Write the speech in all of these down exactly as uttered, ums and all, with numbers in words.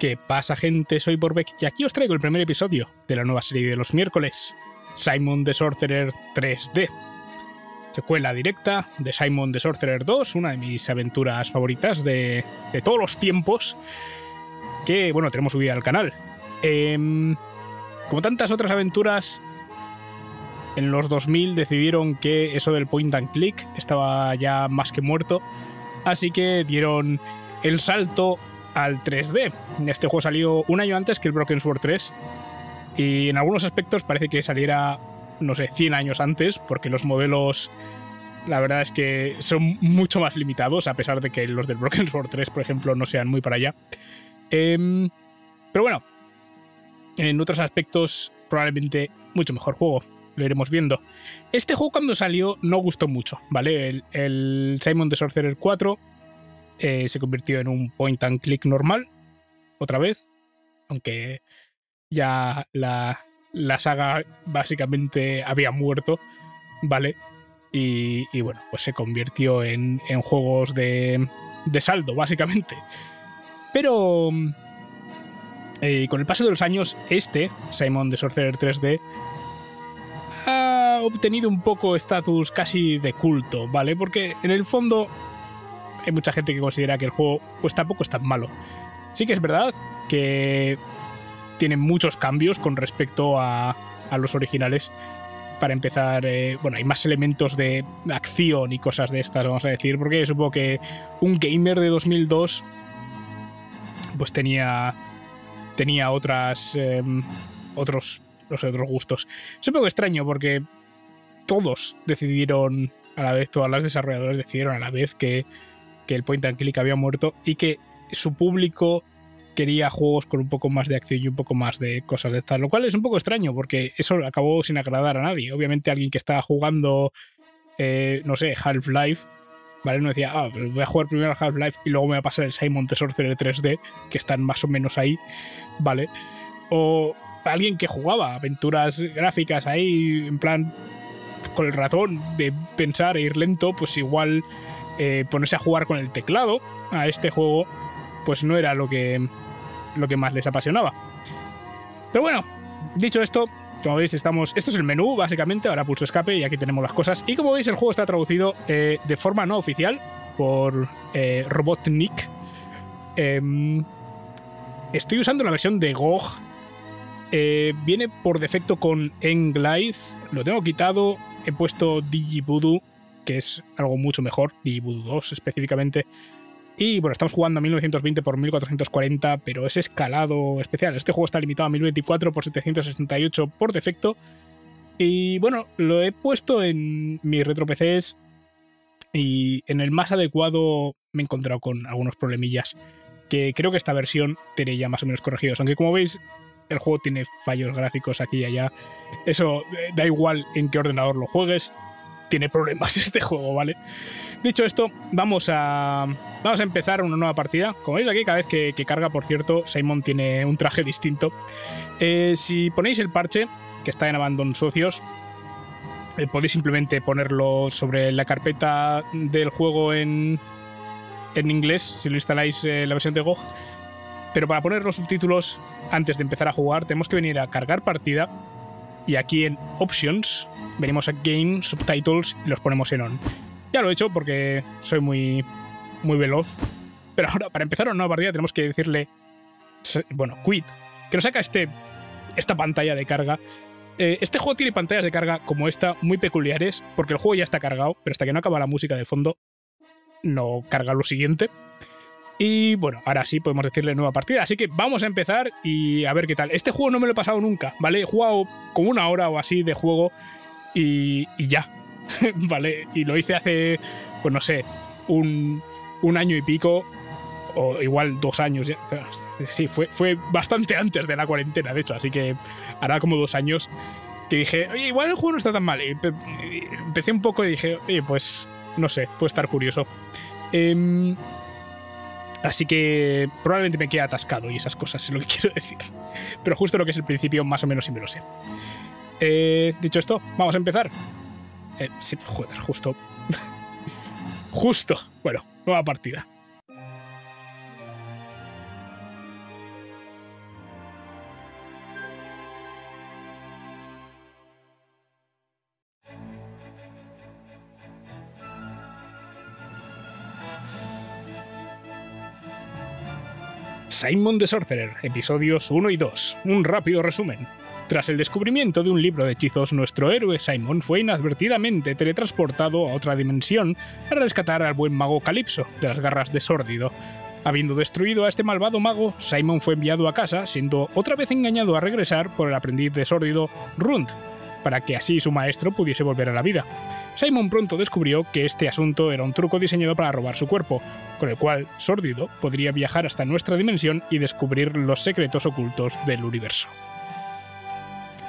¿Qué pasa, gente? Soy Vorvek y aquí os traigo el primer episodio de la nueva serie de los miércoles, Simon the Sorcerer tres D. Secuela directa de Simon the Sorcerer dos, una de mis aventuras favoritas de, de todos los tiempos, que, bueno, tenemos subida al canal. Eh, como tantas otras aventuras, en los dos mil decidieron que eso del point and click estaba ya más que muerto, así que dieron el salto al tres D. Este juego salió un año antes que el Broken Sword tres y en algunos aspectos parece que saliera, no sé, cien años antes, porque los modelos, la verdad es que son mucho más limitados, a pesar de que los del Broken Sword tres, por ejemplo, no sean muy para allá. Eh, pero bueno, en otros aspectos probablemente mucho mejor juego, lo iremos viendo. Este juego cuando salió no gustó mucho, ¿vale? El, el Simon the Sorcerer cuatro Eh, se convirtió en un point and click normal, otra vez, aunque ya la, la saga básicamente había muerto, ¿vale? Y, y bueno, pues se convirtió en, en juegos de, de saldo, básicamente. Pero eh, con el paso de los años, este, Simon the Sorcerer tres D, ha obtenido un poco estatus casi de culto, ¿vale? Porque en el fondo hay mucha gente que considera que el juego pues tampoco es tan malo. Sí que es verdad que tiene muchos cambios con respecto a, a los originales. Para empezar, eh, bueno, hay más elementos de acción y cosas de estas, vamos a decir, porque supongo que un gamer de dos mil dos pues tenía tenía otras eh, otros, no sé, otros gustos. Es un poco extraño porque todos decidieron a la vez, todas las desarrolladoras decidieron a la vez que que el point and click había muerto y que su público quería juegos con un poco más de acción y un poco más de cosas de estas, lo cual es un poco extraño porque eso acabó sin agradar a nadie. Obviamente alguien que estaba jugando, eh, no sé, Half-Life, ¿vale? No decía, ah, pues voy a jugar primero Half-Life y luego me voy a pasar el Simon the Sorcerer tres D, que están más o menos ahí, ¿vale? O alguien que jugaba aventuras gráficas ahí, en plan, con el ratón, de pensar e ir lento, pues igual... Eh, ponerse a jugar con el teclado a este juego pues no era lo que lo que más les apasionaba. Pero bueno, dicho esto, como veis, estamos esto es el menú básicamente, ahora pulso escape y aquí tenemos las cosas, y como veis el juego está traducido eh, de forma no oficial por eh, Robotnik. Eh, estoy usando la versión de G O G, eh, viene por defecto con N-Glide, lo tengo quitado, he puesto dgVoodoo, que es algo mucho mejor, y Voodoo dos específicamente. Y bueno, estamos jugando a mil novecientos veinte por mil cuatrocientos cuarenta, pero es escalado especial. Este juego está limitado a mil veinticuatro por setecientos sesenta y ocho por defecto. Y bueno, lo he puesto en mis retro P Cs y en el más adecuado me he encontrado con algunos problemillas que creo que esta versión tiene ya más o menos corregidos. Aunque como veis, el juego tiene fallos gráficos aquí y allá. Eso da igual en qué ordenador lo juegues. Tiene problemas este juego, ¿vale? Dicho esto, vamos a vamos a empezar una nueva partida. Como veis aquí, cada vez que, que carga, por cierto, Simon tiene un traje distinto. Eh, si ponéis el parche, que está en Abandon Socios, eh, podéis simplemente ponerlo sobre la carpeta del juego en, en inglés, si lo instaláis eh, la versión de G O G. Pero para poner los subtítulos, antes de empezar a jugar, tenemos que venir a cargar partida. Y aquí en Options venimos a Game, Subtitles y los ponemos en On. Ya lo he hecho porque soy muy, muy veloz. Pero ahora, para empezar una nueva partida, tenemos que decirle, bueno, Quit, que nos saca este, esta pantalla de carga. Eh, este juego tiene pantallas de carga como esta, muy peculiares, porque el juego ya está cargado, pero hasta que no acaba la música de fondo, no carga lo siguiente. Y bueno, ahora sí podemos decirle nueva partida. Así que vamos a empezar y a ver qué tal. Este juego no me lo he pasado nunca, ¿vale? He jugado como una hora o así de juego y, y ya, ¿vale? Y lo hice hace, pues no sé, un, un año y pico, o igual dos años ya. Sí, fue, fue bastante antes de la cuarentena, de hecho. Así que hará como dos años que dije, oye, igual el juego no está tan mal. Y empecé un poco y dije, oye, pues no sé, puede estar curioso. Eh... Así que probablemente me quede atascado y esas cosas, es lo que quiero decir. Pero justo lo que es el principio, más o menos, sí me lo sé. Eh, dicho esto, vamos a empezar. Eh, sí, joder, justo. Justo. Bueno, nueva partida. Simon the Sorcerer, episodios uno y dos. Un rápido resumen. Tras el descubrimiento de un libro de hechizos, nuestro héroe Simon fue inadvertidamente teletransportado a otra dimensión para rescatar al buen mago Calypso de las garras de Sórdido. Habiendo destruido a este malvado mago, Simon fue enviado a casa, siendo otra vez engañado a regresar por el aprendiz de Sórdido, Rund, para que así su maestro pudiese volver a la vida. Simon pronto descubrió que este asunto era un truco diseñado para robar su cuerpo, con el cual Sórdido podría viajar hasta nuestra dimensión y descubrir los secretos ocultos del universo.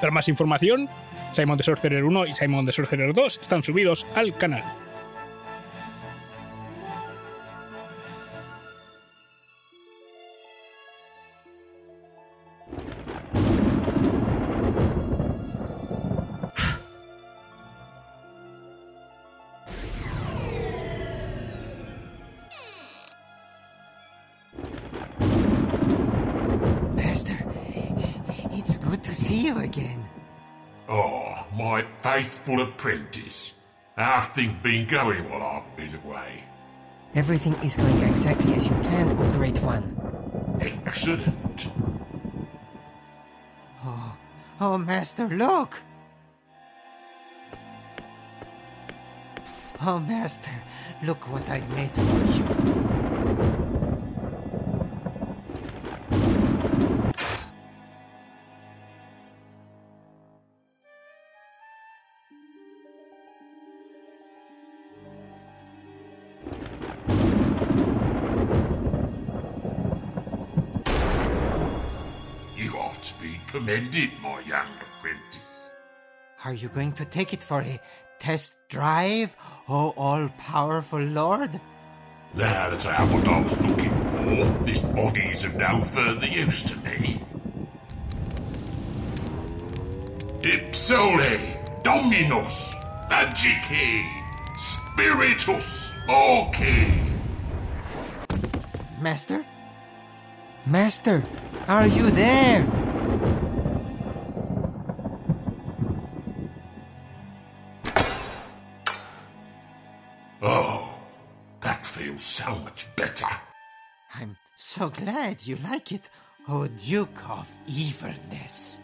Para más información, Simon the Sorcerer uno y Simon the Sorcerer dos están subidos al canal. Faithful apprentice. How have things been going while I've been away? Everything is going exactly as you planned, O Great One. Excellent. Oh, oh, Master, look! Oh, Master, look what I made for you. Commended, my young apprentice. Are you going to take it for a test drive, oh all-powerful lord? Now that I have what I was looking for, this body is of no further use to me. Ipsole Dominus Magici Spiritus Orci. Master? Master, are you there? So much better. I'm so glad you like it, O Duke of Evilness.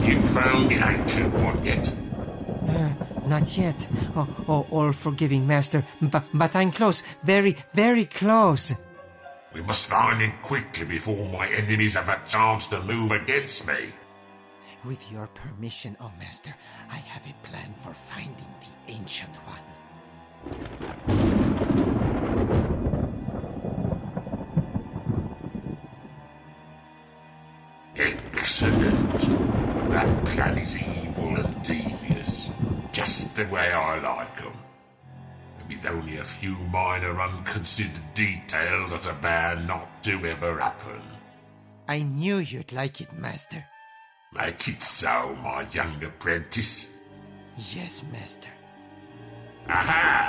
You found the ancient one yet? Uh, not yet, oh, oh all-forgiving master, but, but I'm close, very, very close. We must find him quickly before my enemies have a chance to move against me. With your permission, O master, I have a plan for finding the ancient one. Excellent. That plan is evil and devious, just the way I like them. And with only a few minor unconsidered details that are bound not to ever happen. I knew you'd like it, Master. Make it so, my young apprentice. Yes, Master. Aha!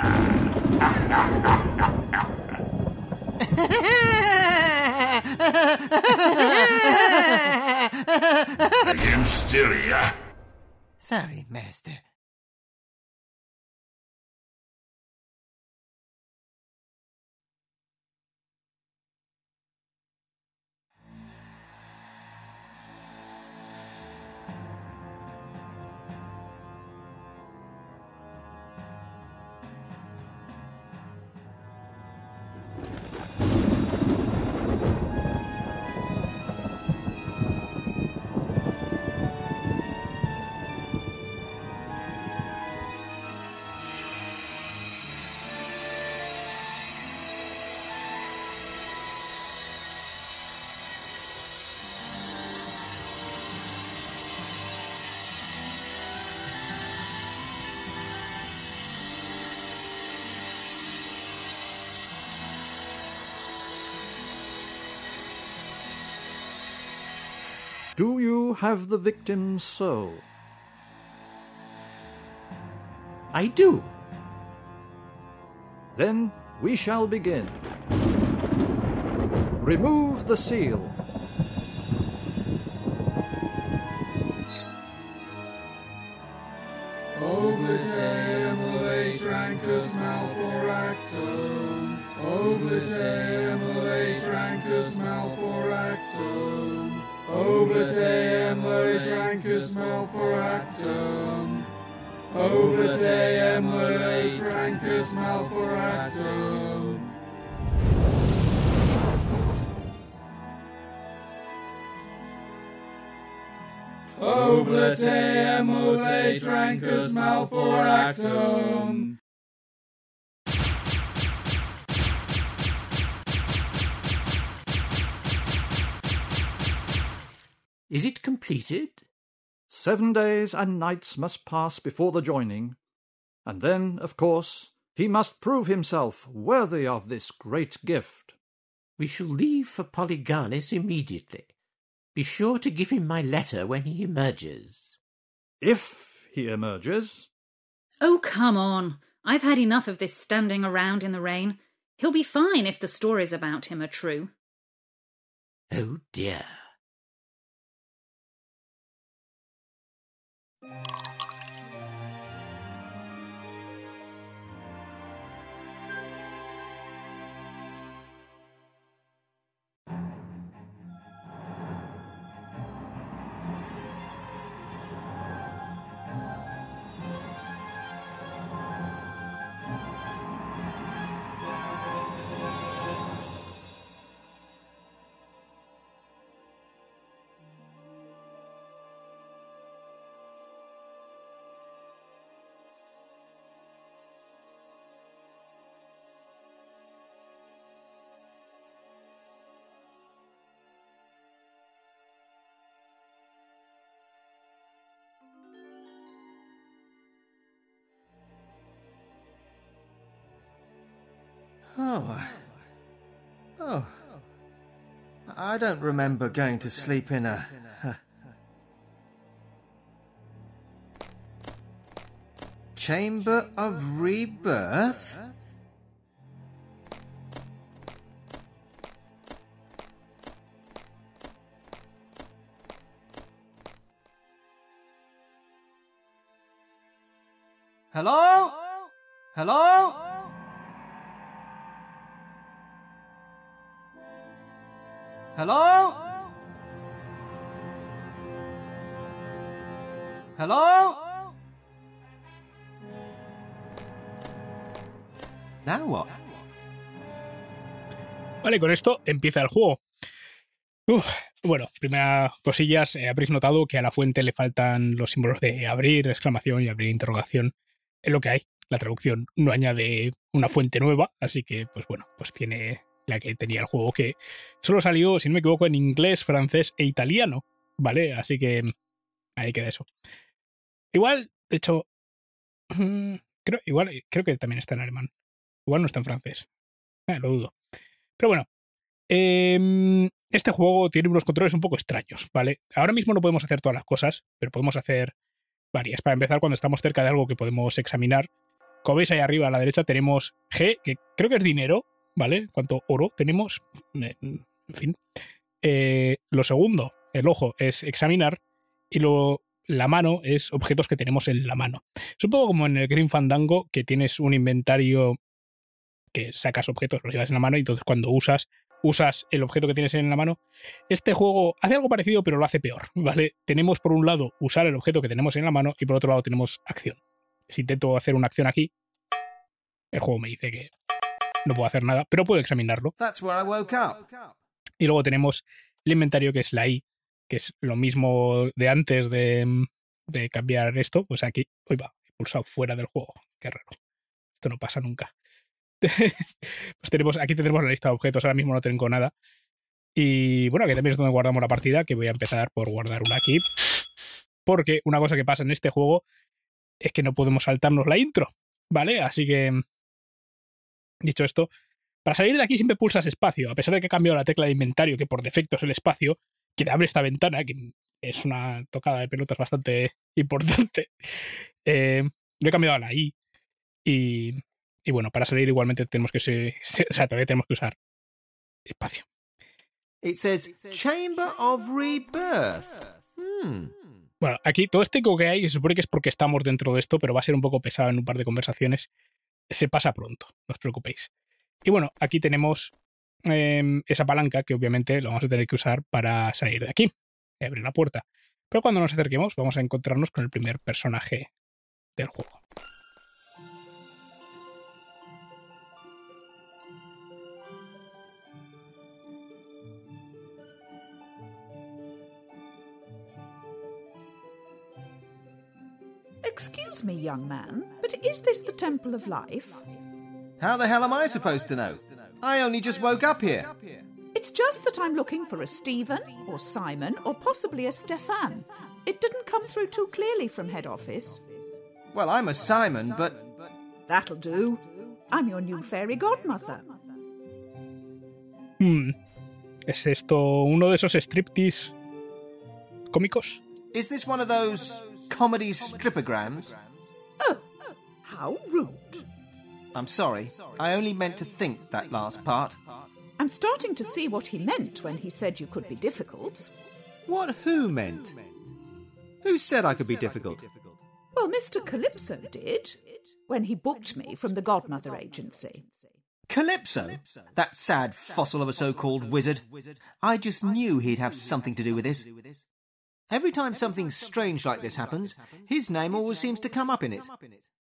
Are you still here? Sorry, Master. Do you have the victim's soul? I do. Then we shall begin. Remove the seal. Obliteum Atrancus malforactum. Obliteum Atrancus malforactum. smell for actum. Oblate emulate tranquil smell for actum. Oblate emulate tranquil smell for actum. Is it completed? Seven days and nights must pass before the joining, and then, of course, he must prove himself worthy of this great gift. We shall leave for Polygarnus immediately. Be sure to give him my letter when he emerges. If he emerges. Oh, come on. I've had enough of this standing around in the rain. He'll be fine if the stories about him are true. Oh, dear. Oh. Oh. I don't remember going to sleep in a... Chamber of Rebirth? Hello? Hello? Hello? Hello? Now what? Vale, con esto empieza el juego. Uf, bueno, primeras cosillas. Eh, habréis notado que a la fuente le faltan los símbolos de abrir exclamación y abrir interrogación. Es lo que hay. La traducción no añade una fuente nueva, así que, pues bueno, pues tiene... la que tenía el juego, que solo salió, si no me equivoco, en inglés, francés e italiano, ¿vale? Así que ahí queda eso. Igual, de hecho, creo, igual, creo que también está en alemán. Igual no está en francés. Eh, lo dudo. Pero bueno, eh, este juego tiene unos controles un poco extraños, ¿vale? Ahora mismo no podemos hacer todas las cosas, pero podemos hacer varias. Para empezar, cuando estamos cerca de algo que podemos examinar, como veis ahí arriba a la derecha tenemos G, que creo que es dinero, ¿vale? ¿Cuánto oro tenemos? En fin. Eh, lo segundo, el ojo, es examinar. Y luego la mano es objetos que tenemos en la mano. Es un poco como en el Grim Fandango, que tienes un inventario que sacas objetos, los llevas en la mano, y entonces cuando usas, usas el objeto que tienes en la mano. Este juego hace algo parecido, pero lo hace peor, ¿vale? Tenemos por un lado usar el objeto que tenemos en la mano y por otro lado tenemos acción. Si intento hacer una acción aquí, el juego me dice que... no puedo hacer nada, pero puedo examinarlo. Y luego tenemos el inventario, que es la I, que es lo mismo de antes de, de cambiar esto. Pues aquí, uy, va, he pulsado fuera del juego. Qué raro. Esto no pasa nunca. Pues tenemos, aquí tenemos la lista de objetos. Ahora mismo no tengo nada. Y bueno, aquí también es donde guardamos la partida, que voy a empezar por guardar una aquí. Porque una cosa que pasa en este juego es que no podemos saltarnos la intro, ¿vale? Así que... dicho esto, para salir de aquí siempre pulsas espacio, a pesar de que he cambiado la tecla de inventario, que por defecto es el espacio, que abre esta ventana, que es una tocada de pelotas bastante importante. Eh, yo he cambiado a la I, y, y bueno, para salir igualmente tenemos que ser, o sea, todavía tenemos que usar espacio. It says Chamber of Rebirth. Hmm. Bueno, aquí todo este que hay, se supone que es porque estamos dentro de esto, pero va a ser un poco pesado en un par de conversaciones. Se pasa pronto, no os preocupéis. Y bueno, aquí tenemos eh, esa palanca que obviamente lo vamos a tener que usar para salir de aquí. Abrir la puerta. Pero cuando nos acerquemos vamos a encontrarnos con el primer personaje del juego. Excuse me, young man, but is this the Temple of Life? How the hell am I supposed to know? I only just woke up here. It's just that I'm looking for a Stephen, or Simon, or possibly a Stefan. It didn't come through too clearly from head office. Well, I'm a Simon, but... That'll do. I'm your new fairy godmother. Hmm. ¿Es esto uno de esos striptease cómicos? Is this one of those... comedy stripograms? Oh, how rude. I'm sorry, I only meant to think that last part. I'm starting to see what he meant when he said you could be difficult. What who meant? Who said I could be difficult? Well, Mister Calypso did, when he booked me from the Godmother Agency. Calypso? That sad fossil of a so-called wizard. I just knew he'd have something to do with this. Every time something strange like this happens, his name always seems to come up in it.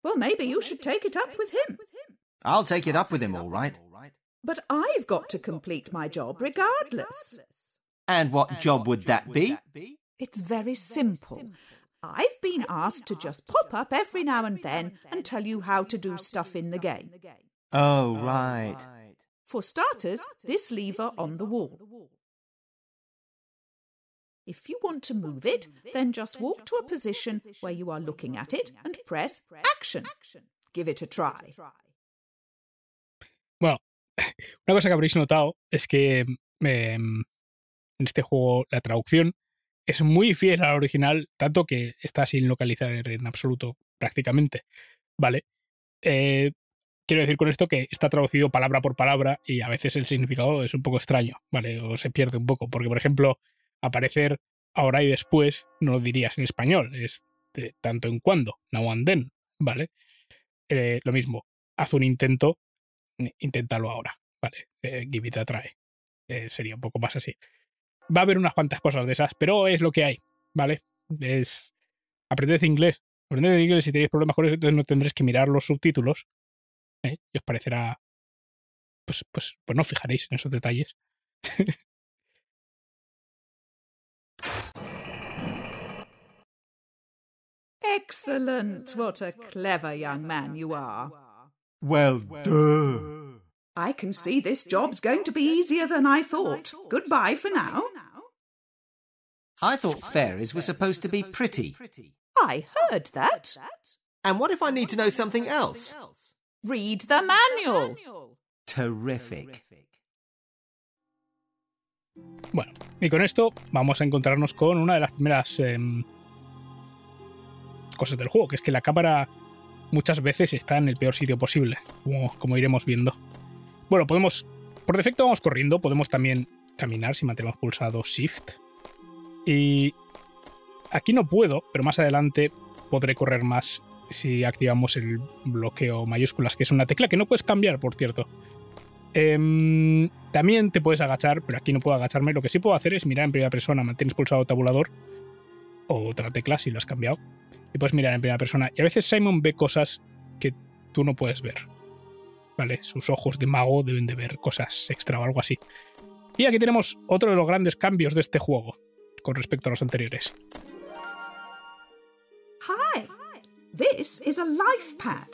Well, maybe you should take it up with him. I'll take it up with him, all right. But I've got to complete my job regardless. And what job would that be? It's very simple. I've been asked to just pop up every now and then and tell you how to do stuff in the game. Oh, right. For starters, this lever on the wall. If you want to move it, then just walk to a position where you are looking at it and press action. Give it a try. Bueno, una cosa que habréis notado es que eh, en este juego la traducción es muy fiel a la original, tanto que está sin localizar en absoluto prácticamente, ¿vale? Eh, quiero decir con esto que está traducido palabra por palabra y a veces el significado es un poco extraño, ¿vale? O se pierde un poco, porque por ejemplo... aparecer ahora y después no lo dirías en español, es de tanto en cuando, now and then, ¿vale? Eh, lo mismo, haz un intento, inténtalo ahora, ¿vale? Eh, give it a try. Eh, sería un poco más así. Va a haber unas cuantas cosas de esas, pero es lo que hay, ¿vale? Es aprended inglés, aprended inglés, si tenéis problemas con eso, entonces no tendréis que mirar los subtítulos, ¿eh? Y os parecerá, pues, pues, pues no os fijaréis en esos detalles. Excellent! What a clever young man you are. Well, duh. I can see this job's going to be easier than I thought. Goodbye for now. I thought fairies were supposed to be pretty. I heard that. And what if I need to know something else? Read the manual. Terrific. Bueno, y con esto vamos a encontrarnos con una de las primeras... Eh, cosas del juego, que es que la cámara muchas veces está en el peor sitio posible, como, como iremos viendo. Bueno, podemos, por defecto vamos corriendo, podemos también caminar si mantenemos pulsado Shift, y aquí no puedo, pero más adelante podré correr más si activamos el bloqueo mayúsculas, que es una tecla que no puedes cambiar, por cierto. Eh, también te puedes agachar, pero aquí no puedo agacharme. Lo que sí puedo hacer es mirar en primera persona, mantienes pulsado tabulador o otra tecla si lo has cambiado, y puedes mirar en primera persona. Y a veces Simon ve cosas que tú no puedes ver, ¿vale? Sus ojos de mago deben de ver cosas extra o algo así. Y aquí tenemos otro de los grandes cambios de este juego con respecto a los anteriores. Hi, this is a life pad.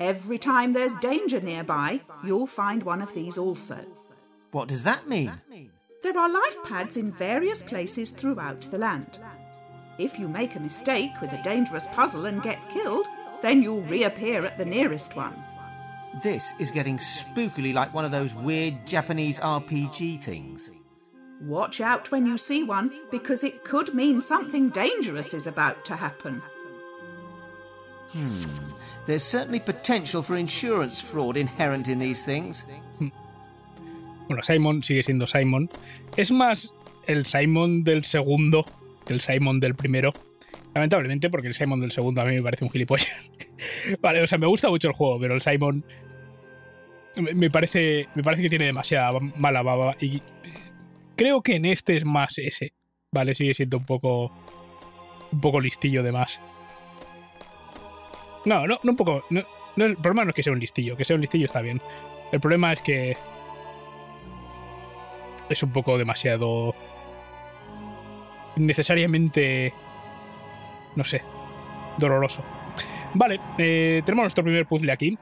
Every time there's danger nearby, you'll find one of these also. What does that mean? There are life pads in various places throughout the land. If you make a mistake with a dangerous puzzle and get killed, then you'll reappear at the nearest one. This is getting spookily like one of those weird Japanese R P G things. Watch out when you see one, because it could mean something dangerous is about to happen. Hmm. There's certainly potential for insurance fraud inherent in these things. Bueno, Simon sigue siendo Simon. Es más el Simon del segundo... el Simon del primero, lamentablemente, porque el Simon del segundo a mí me parece un gilipollas. Vale, o sea, me gusta mucho el juego, pero el Simon me parece me parece que tiene demasiada mala baba, y creo que en este es más ese, Vale, sigue siendo un poco... Un poco listillo de más. No, no, no un poco... No, no, el problema no es que sea un listillo. Que sea un listillo está bien. El problema es que... Es un poco demasiado... Necesariamente... No sé. Doloroso. Vale, eh, tenemos nuestro primer puzzle aquí.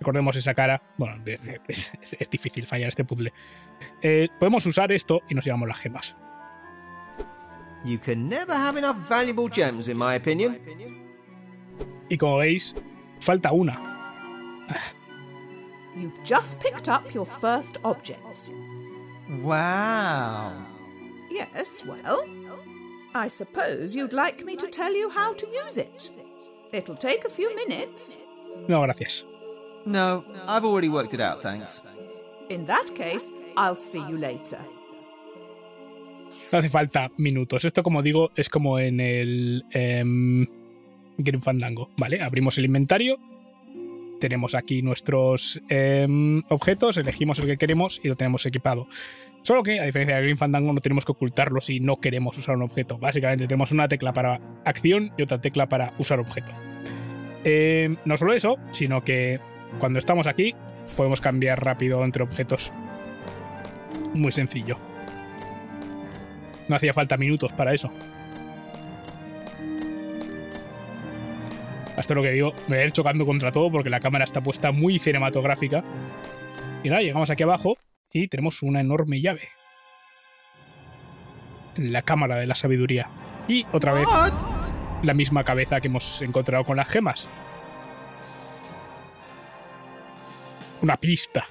Recordemos esa cara. Bueno, es, es difícil fallar este puzzle. Eh, podemos usar esto y nos llevamos las gemas. Y como veis, falta una. You've just picked up your first object. Wow. Yes, well. I suppose you'd like me to tell you how to use it. It'll take a few minutes. No, gracias. No, I've already worked it out, thanks. In that case, I'll see you later. No hace falta minutos. Esto, como digo, es como en el eh, Grim Fandango. Vale, abrimos el inventario. Tenemos aquí nuestros eh, objetos, elegimos el que queremos y lo tenemos equipado. Solo que, a diferencia de Grim Fandango, no tenemos que ocultarlo si no queremos usar un objeto. Básicamente tenemos una tecla para acción y otra tecla para usar objeto. Eh, no solo eso, sino que cuando estamos aquí podemos cambiar rápido entre objetos. Muy sencillo. No hacía falta minutos para eso. Hasta lo que digo, me voy a ir chocando contra todo porque la cámara está puesta muy cinematográfica. Y nada, llegamos aquí abajo y tenemos una enorme llave. La cámara de la sabiduría. Y otra vez, la misma cabeza que hemos encontrado con las gemas. Una pista.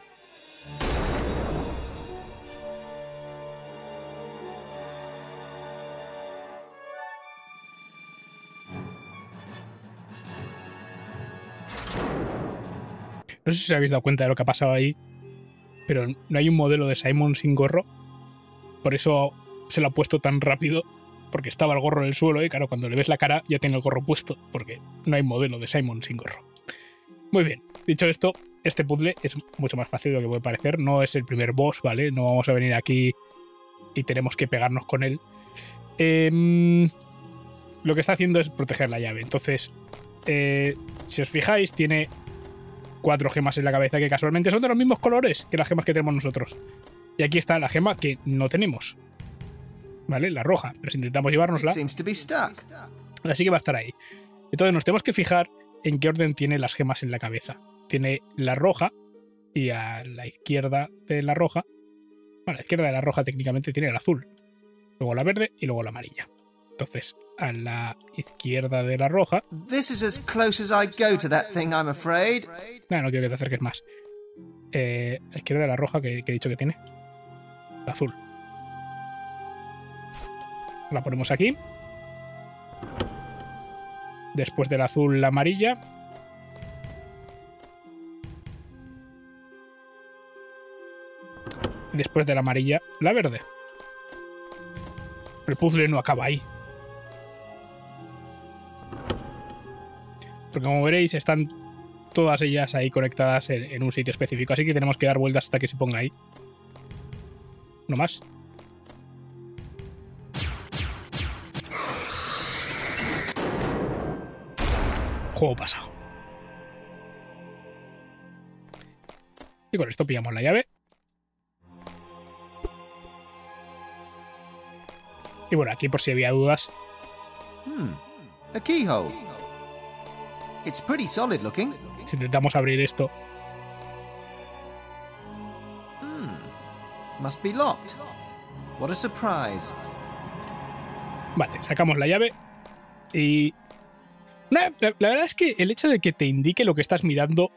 No sé si os habéis dado cuenta de lo que ha pasado ahí, pero no hay un modelo de Simon sin gorro. Por eso se lo ha puesto tan rápido, porque estaba el gorro en el suelo y claro, cuando le ves la cara ya tiene el gorro puesto, porque no hay modelo de Simon sin gorro. Muy bien, dicho esto, este puzzle es mucho más fácil de lo que puede parecer. No es el primer boss, ¿vale? No vamos a venir aquí y tenemos que pegarnos con él. Eh, lo que está haciendo es proteger la llave. Entonces, eh, si os fijáis, tiene... cuatro gemas en la cabeza que casualmente son de los mismos colores que las gemas que tenemos nosotros. Y aquí está la gema que no tenemos. ¿Vale? La roja. Pero si intentamos llevárnosla... Así que va a estar ahí. Entonces nos tenemos que fijar en qué orden tiene las gemas en la cabeza. Tiene la roja y a la izquierda de la roja... Bueno, a la izquierda de la roja técnicamente tiene el azul. Luego la verde y luego la amarilla. Entonces, a la izquierda de la roja... This is as close as I go to that thing, I'm afraid. No, no quiero que te acerques más. Eh, a la izquierda de la roja, que, que he dicho que tiene. La azul. La ponemos aquí. Después del azul, la amarilla. Después de la amarilla, la verde. El puzzle no acaba ahí. Porque como veréis están todas ellas ahí conectadas en, en un sitio específico, así que tenemos que dar vueltas hasta que se ponga ahí. No más. Juego pasado. Y con esto pillamos la llave. Y bueno, aquí por si había dudas. Hmm. A keyhole. It's pretty solid looking. Si intentamos abrir esto. Mm, must be locked. What a surprise. Vale, sacamos la llave y... Nah, la, la verdad es que el hecho de que te indique lo que estás mirando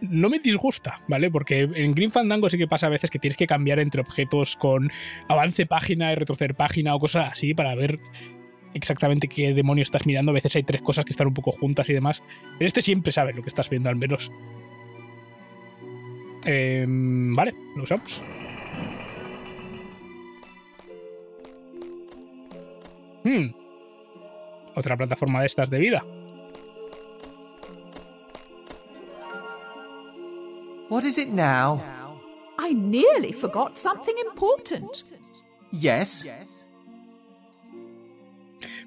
no me disgusta, ¿vale? Porque en Grim Fandango sí que pasa a veces que tienes que cambiar entre objetos con avance página y retroceder página o cosas así para ver... exactamente qué demonio estás mirando. A veces hay tres cosas que están un poco juntas y demás. En este siempre sabes lo que estás viendo, al menos. Eh, vale, lo usamos. Hmm. Otra plataforma de estas de vida. What is it now? I nearly forgot something important. Yes.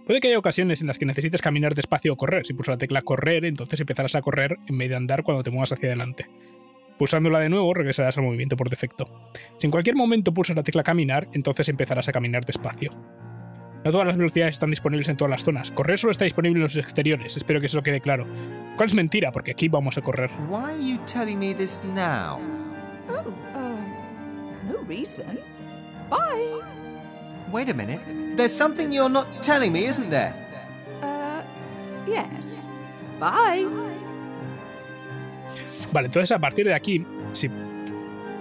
Puede que haya ocasiones en las que necesites caminar despacio o correr. Si pulsas la tecla correr, entonces empezarás a correr en vez de andar cuando te muevas hacia adelante. Pulsándola de nuevo, regresarás al movimiento por defecto. Si en cualquier momento pulsas la tecla caminar, entonces empezarás a caminar despacio. No todas las velocidades están disponibles en todas las zonas. Correr solo está disponible en los exteriores, espero que eso quede claro. ¿Cuál es mentira? Porque aquí vamos a correr. Why are you telling me this now? Oh, uh, no reasons. Bye. Wait a minute. There's something you're not telling me, isn't there? Uh, yes. Bye. Vale, entonces a partir de aquí, si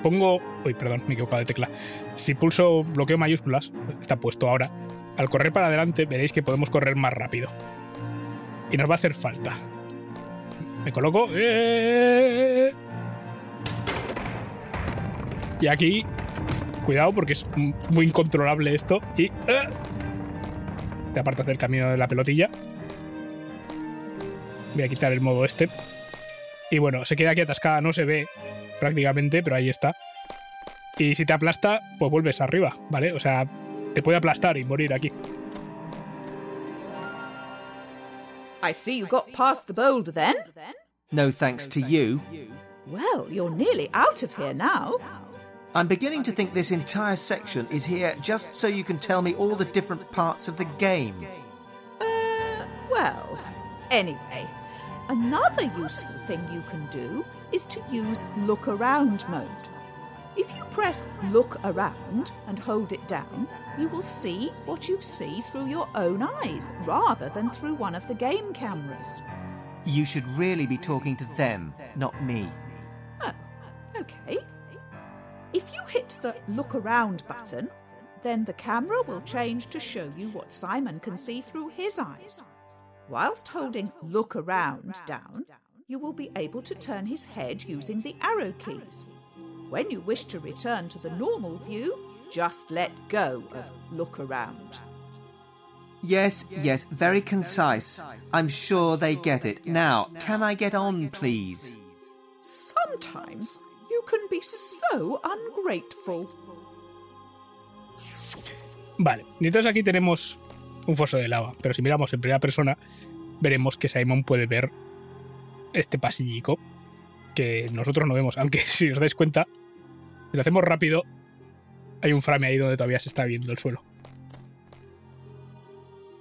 pongo... Uy, perdón, me he equivocado de tecla. Si pulso bloqueo mayúsculas, está puesto ahora, al correr para adelante veréis que podemos correr más rápido. Y nos va a hacer falta. Me coloco... ¡Eh! Y aquí... Cuidado porque es muy incontrolable esto. Y... ¡Eh! Te apartas del camino de la pelotilla. Voy a quitar el modo este. Y bueno, se queda aquí atascada, no se ve prácticamente, pero ahí está. Y si te aplasta, pues vuelves arriba, ¿vale? O sea, te puede aplastar y morir aquí. I see you got past the boulder then. No thanks to you. Well, you're nearly out of here now. I'm beginning to think this entire section is here just so you can tell me all the different parts of the game. Uh, well, anyway. Another useful thing you can do is to use look around mode. If you press look around and hold it down, you will see what you see through your own eyes rather than through one of the game cameras. You should really be talking to them, not me. Oh, okay. If you hit the look around button, then the camera will change to show you what Simon can see through his eyes. Whilst holding look around down, you will be able to turn his head using the arrow keys. When you wish to return to the normal view, just let go of look around. Yes, yes, very concise. I'm sure they get it. Now, can I get on, please? Sometimes you can be so ungrateful. Vale, entonces aquí tenemos... un foso de lava, pero si miramos en primera persona veremos que Simon puede ver este pasillico que nosotros no vemos, aunque si os dais cuenta, si lo hacemos rápido hay un frame ahí donde todavía se está viendo el suelo.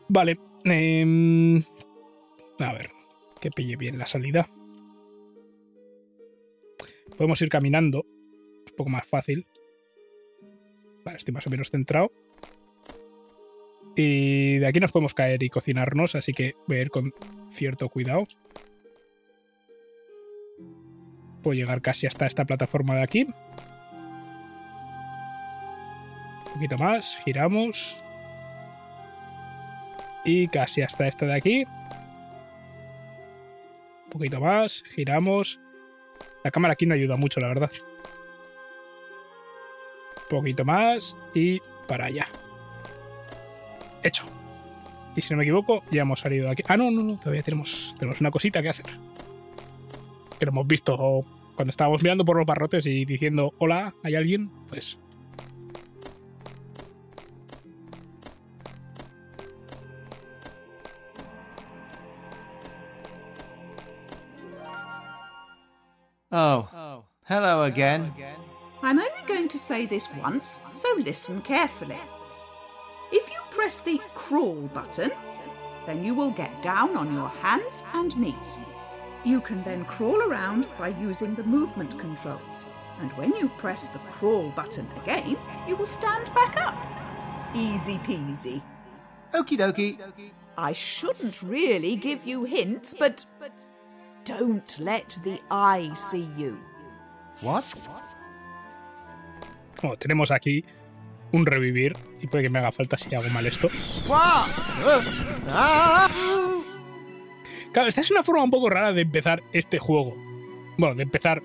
Vale, eh, a ver, que pille bien la salida. Podemos ir caminando, es un poco más fácil. Vale, estoy más o menos centrado. Y de aquí nos podemos caer y cocinarnos, así que voy a ir con cierto cuidado. Puedo llegar casi hasta esta plataforma de aquí. Un poquito más, giramos. Y casi hasta esta de aquí. Un poquito más, giramos. La cámara aquí no ayuda mucho, la verdad. Un poquito más y para allá. Hecho. Y si no me equivoco, ya hemos salido de aquí. Ah, no, no, no, todavía tenemos, tenemos una cosita que hacer. Que lo hemos visto cuando estábamos mirando por los barrotes y diciendo, hola, ¿hay alguien? Pues... Oh, hello again. I'm only going to say this once, so listen carefully. If you press the crawl button, then you will get down on your hands and knees. You can then crawl around by using the movement controls. And when you press the crawl button again, you will stand back up. Easy peasy. Okie dokie. I shouldn't really give you hints, but don't let the eye see you. What? Oh, tenemos aquí un revivir, y puede que me haga falta si hago mal esto. Claro, esta es una forma un poco rara de empezar este juego. Bueno, de empezar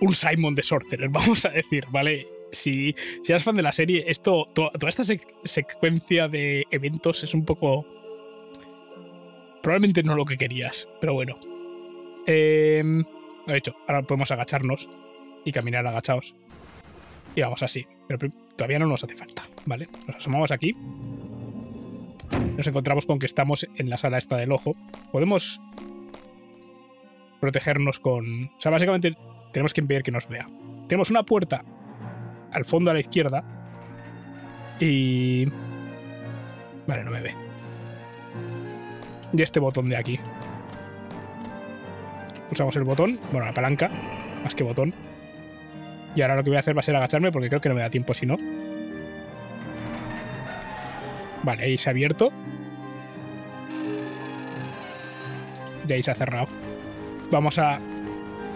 un Simon the Sorcerer, vamos a decir, ¿vale? Si, si eres fan de la serie, esto, toda, toda esta sec secuencia de eventos es un poco... Probablemente no lo que querías, pero bueno. Eh, de hecho, ahora podemos agacharnos y caminar agachados. Y vamos así. Pero todavía no nos hace falta, ¿vale? Nos asomamos aquí. Nos encontramos con que estamos en la sala esta del ojo. Podemos protegernos con... O sea, básicamente tenemos que impedir que nos vea. Tenemos una puerta al fondo a la izquierda y... Vale, no me ve. Y este botón de aquí. Pulsamos el botón, bueno, la palanca, más que botón. Y ahora lo que voy a hacer va a ser agacharme porque creo que no me da tiempo si no. Vale, ahí se ha abierto. Y ahí se ha cerrado. Vamos a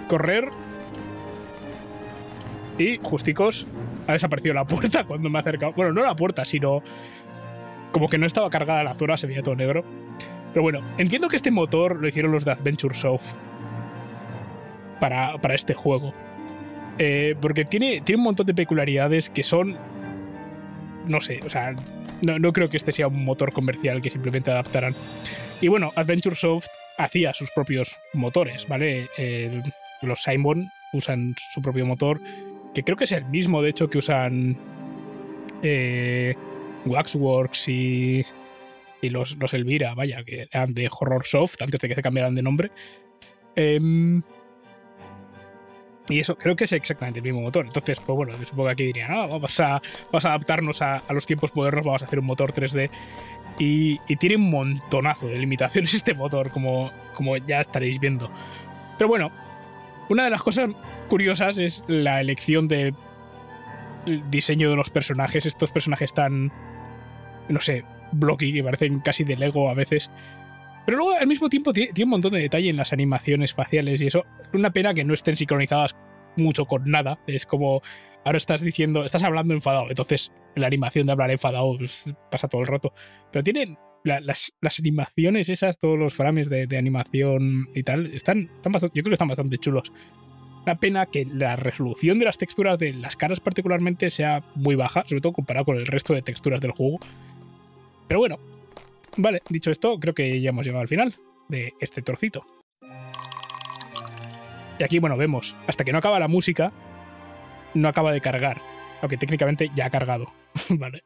correr. Y, justicos, ha desaparecido la puerta cuando me ha acercado. Bueno, no la puerta, sino... Como que no estaba cargada la zona, se veía todo negro. Pero bueno, entiendo que este motor lo hicieron los de Adventure Soft para, para este juego. Eh, porque tiene, tiene un montón de peculiaridades que son... No sé, o sea... No, no creo que este sea un motor comercial que simplemente adaptarán. Y bueno, Adventure Soft hacía sus propios motores, ¿vale? Eh, los Simon usan su propio motor, que creo que es el mismo, de hecho, que usan eh, Waxworks y, y los, los Elvira, vaya, que eran de Horror Soft, antes de que se cambiaran de nombre. Eh, y eso, creo que es exactamente el mismo motor. Entonces, pues bueno, supongo que aquí dirían, ah, vamos a, vamos a adaptarnos a, a los tiempos modernos, vamos a hacer un motor tres D. Y, y tiene un montonazo de limitaciones este motor, como, como ya estaréis viendo. Pero bueno, una de las cosas curiosas es la elección de el diseño de los personajes. Estos personajes tan, no sé, blocky, que parecen casi de Lego a veces. Pero luego, al mismo tiempo, tiene, tiene un montón de detalle en las animaciones faciales y eso. Una pena que no estén sincronizadas mucho con nada. Es como, ahora estás diciendo, estás hablando enfadado. Entonces, la animación de hablar enfadado pasa todo el rato. Pero tienen la, las, las animaciones esas, todos los frames de, de animación y tal, están, están bastante, yo creo que están bastante chulos. Una pena que la resolución de las texturas de las caras particularmente sea muy baja, sobre todo comparado con el resto de texturas del juego. Pero bueno. Vale, dicho esto, creo que ya hemos llegado al final de este trocito. Y aquí, bueno, vemos, hasta que no acaba la música, no acaba de cargar. Aunque técnicamente ya ha cargado. Vale.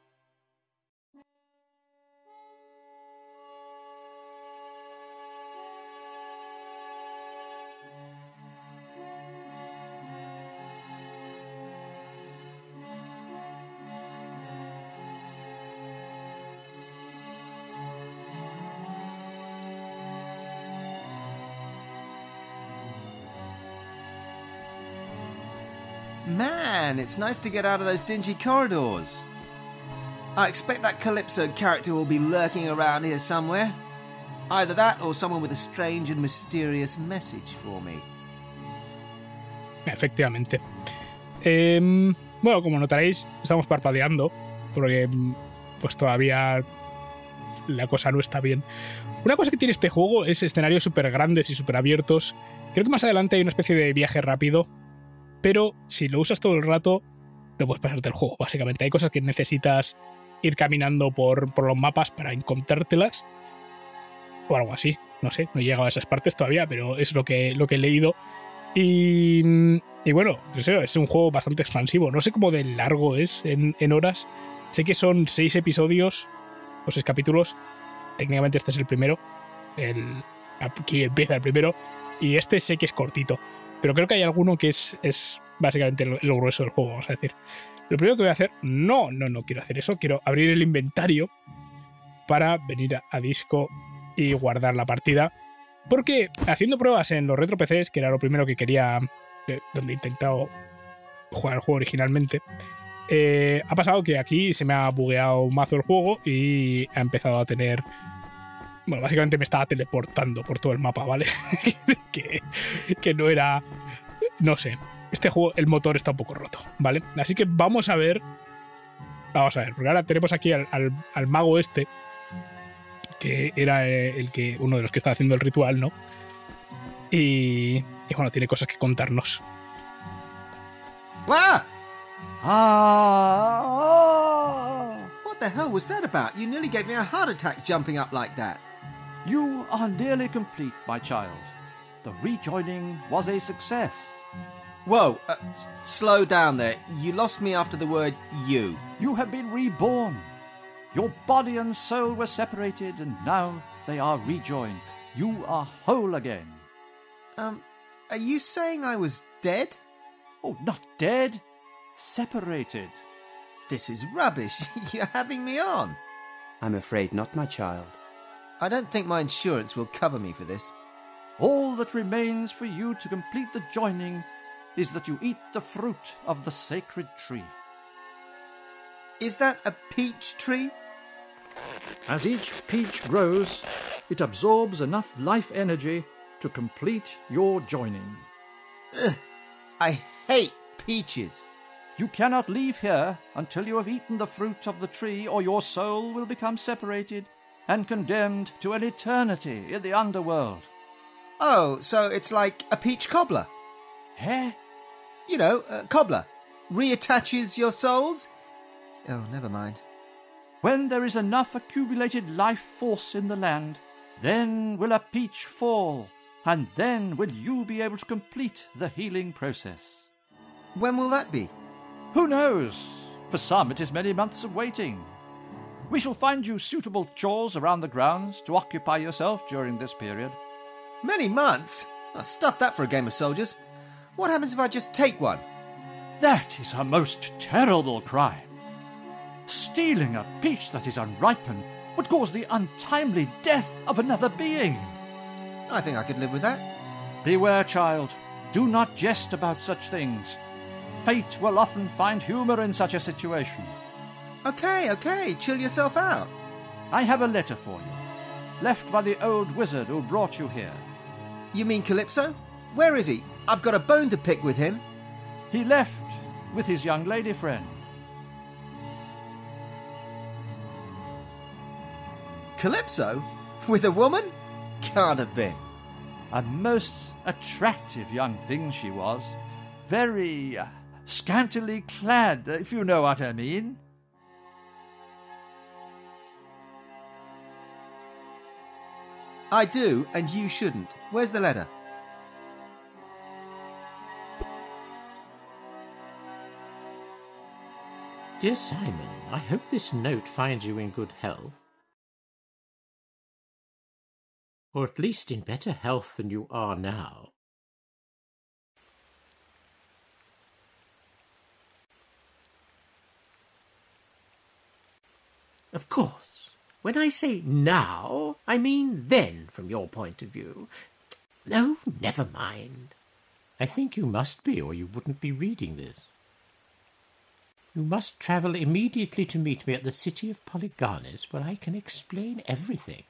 Man, it's nice to get out of those dingy corridors. I expect that Calypso character will be lurking around here somewhere. Either that or someone with a strange and mysterious message for me. Efectivamente. Eh, bueno, como notaréis, estamos parpadeando porque pues todavía la cosa no está bien. Una cosa que tiene este juego es escenarios súper grandes y súper abiertos. Creo que más adelante hay una especie de viaje rápido. Pero si lo usas todo el rato, no puedes pasarte el juego, básicamente. Hay cosas que necesitas ir caminando por, por los mapas para encontrártelas. O algo así. No sé, no he llegado a esas partes todavía, pero es lo que, lo que he leído. Y, y bueno, es un juego bastante expansivo. No sé cómo de largo es en, en horas. Sé que son seis episodios o seis capítulos. Técnicamente este es el primero. El, aquí empieza el primero. Y este sé que es cortito. Pero creo que hay alguno que es, es básicamente lo, lo grueso del juego, vamos a decir. Lo primero que voy a hacer... No, no, no quiero hacer eso. Quiero abrir el inventario para venir a, a disco y guardar la partida. Porque haciendo pruebas en los retro P Cs, que era lo primero que quería... De, donde he intentado jugar el juego originalmente, eh, ha pasado que aquí se me ha bugueado un mazo el juego y ha empezado a tener... Bueno, básicamente me estaba teleportando por todo el mapa, ¿vale? que, que no era... No sé. Este juego, el motor está un poco roto, ¿vale? Así que vamos a ver... Vamos a ver, porque ahora tenemos aquí al, al, al mago este, que era el que, uno de los que estaba haciendo el ritual, ¿no? Y, y bueno, tiene cosas que contarnos. ¡Ah! ¡Ah! What the hell was that about? You nearly gave me a heart attack jumping up like that. You are nearly complete, my child. The rejoining was a success. Whoa, uh, s slow down there. You lost me after the word you. You have been reborn. Your body and soul were separated, and now they are rejoined. You are whole again. Um, are you saying I was dead? Oh, not dead. Separated. This is rubbish. You're having me on. I'm afraid not, my child. I don't think my insurance will cover me for this. All that remains for you to complete the joining is that you eat the fruit of the sacred tree. Is that a peach tree? As each peach grows, it absorbs enough life energy to complete your joining. Ugh, I hate peaches. You cannot leave here until you have eaten the fruit of the tree, or your soul will become separated and condemned to an eternity in the underworld. Oh, so it's like a peach cobbler? Eh? You know, uh, cobbler. Reattaches your souls? Oh, never mind. When there is enough accumulated life force in the land, then will a peach fall, and then will you be able to complete the healing process. When will that be? Who knows? For some it is many months of waiting. We shall find you suitable chores around the grounds to occupy yourself during this period. Many months? Oh, stuff that for a game of soldiers. What happens if I just take one? That is a most terrible crime. Stealing a peach that is unripened would cause the untimely death of another being. I think I could live with that. Beware, child. Do not jest about such things. Fate will often find humour in such a situation. Okay, okay, chill yourself out. I have a letter for you, left by the old wizard who brought you here. You mean Calypso? Where is he? I've got a bone to pick with him. He left with his young lady friend. Calypso? With a woman? Can't have been. A most attractive young thing she was. Very... Uh, scantily clad, if you know what I mean. I do, and you shouldn't. Where's the letter? Dear Simon, I hope this note finds you in good health. Or at least in better health than you are now. Of course. When I say now, I mean then, from your point of view. No, never mind. I think you must be, or you wouldn't be reading this. You must travel immediately to meet me at the city of Polygarnus, where I can explain everything.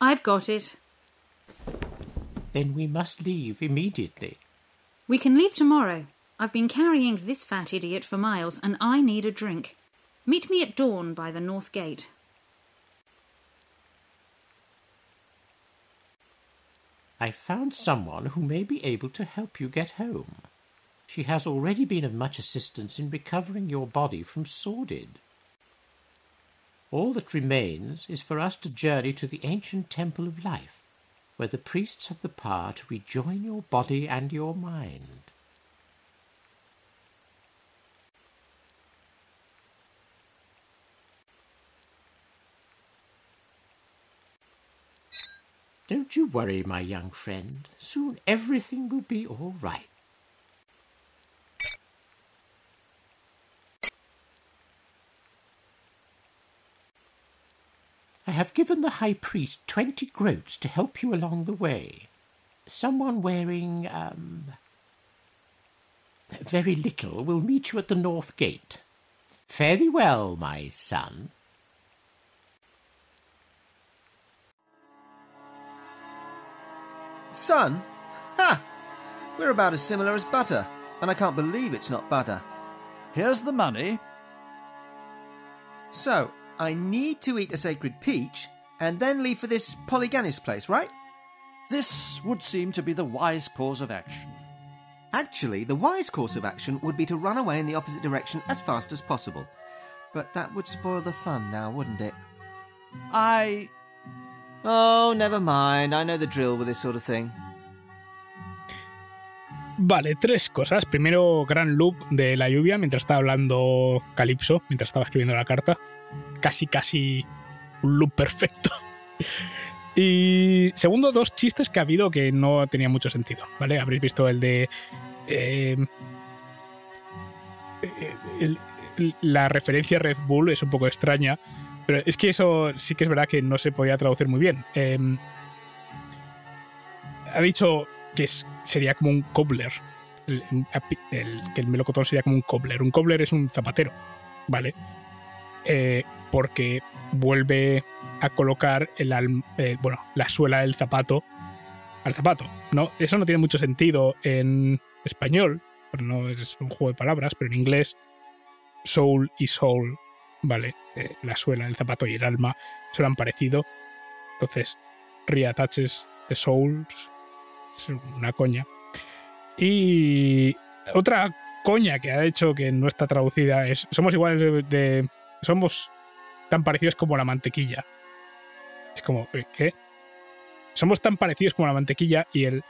I've got it. Then we must leave immediately. We can leave tomorrow. I've been carrying this fat idiot for miles, and I need a drink. Meet me at dawn by the north gate. I found someone who may be able to help you get home. She has already been of much assistance in recovering your body from Sórdido. All that remains is for us to journey to the ancient Temple of Life, where the priests have the power to rejoin your body and your mind. Don't you worry, my young friend. Soon everything will be all right. I have given the high priest twenty groats to help you along the way. Someone wearing, um... very little will meet you at the north gate. Fare thee well, my son. Son? Ha! We're about as similar as butter, and I can't believe it's not butter. Here's the money. So... I need to eat a sacred peach and then leave for this Polyganis place, right? This would seem to be the wise course of action. Actually, the wise course of action would be to run away in the opposite direction as fast as possible. But that would spoil the fun now, wouldn't it? I... Oh, never mind. I know the drill with this sort of thing. Vale, tres cosas. Primero, gran loop de la lluvia mientras estaba hablando Calypso, mientras estaba escribiendo la carta. Casi, casi un loop perfecto. Y segundo, dos chistes que ha habido que no tenía mucho sentido, ¿vale? Habréis visto el de... Eh, el, el, la referencia a Red Bull es un poco extraña, pero es que eso sí que es verdad que no se podía traducir muy bien. Eh, ha dicho que es, sería como un cobbler, el, el, el melocotón sería como un cobbler. Un cobbler es un zapatero, ¿vale? Eh, porque vuelve a colocar el, el, bueno, la suela del zapato al zapato, ¿no? Eso no tiene mucho sentido en español, pero no es un juego de palabras, pero en inglés soul y soul, ¿vale? Eh, la suela, el zapato y el alma suenan parecido, entonces reattaches the souls es una coña. Y otra coña que ha hecho que no está traducida es somos iguales de, de somos tan parecidos como la mantequilla. Es como, ¿qué? Somos tan parecidos como la mantequilla y el,